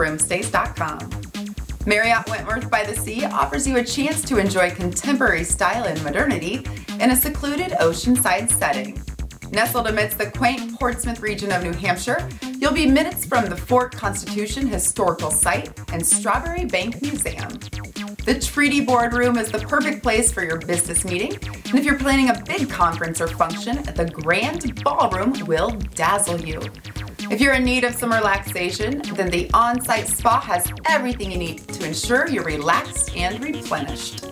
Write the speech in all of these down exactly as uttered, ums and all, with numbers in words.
room stays dot com. Marriott Wentworth by the Sea offers you a chance to enjoy contemporary style and modernity in a secluded oceanside setting. Nestled amidst the quaint Portsmouth region of New Hampshire, you'll be minutes from the Fort Constitution Historical Site and Strawberry Banke Museum. The Treaty Boardroom is the perfect place for your business meeting, and if you're planning a big conference or function, the Grand Ballroom will dazzle you. If you're in need of some relaxation, then the on-site spa has everything you need to ensure you're relaxed and replenished.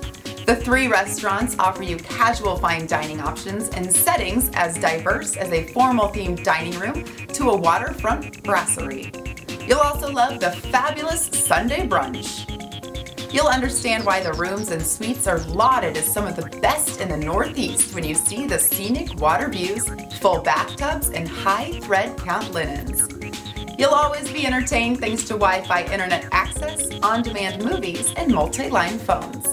The three restaurants offer you casual fine dining options in settings as diverse as a formal themed dining room to a waterfront brasserie. You'll also love the fabulous Sunday brunch. You'll understand why the rooms and suites are lauded as some of the best in the Northeast when you see the scenic water views, full bathtubs, and high thread count linens. You'll always be entertained thanks to Wi-Fi internet access, on-demand movies, and multi-line phones.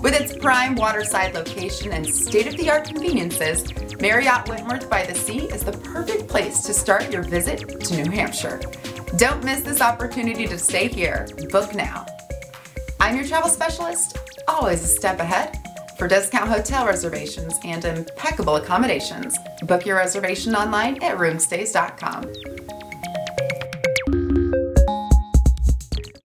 With its prime waterside location and state-of-the-art conveniences, Marriott Wentworth by the Sea is the perfect place to start your visit to New Hampshire. Don't miss this opportunity to stay here. Book now. I'm your travel specialist, always a step ahead. For discount hotel reservations and impeccable accommodations, book your reservation online at room stays dot com.